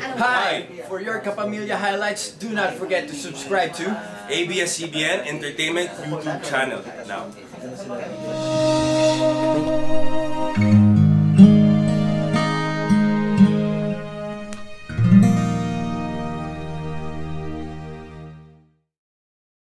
Hi! For your Kapamilya highlights, do not forget to subscribe to ABS-CBN Entertainment YouTube channel now.